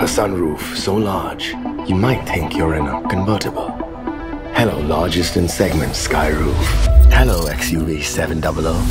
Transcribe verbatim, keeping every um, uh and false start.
A sunroof so large, you might think you're in a convertible. Hello, largest in segment Skyroof. Hello, X U V seven hundred.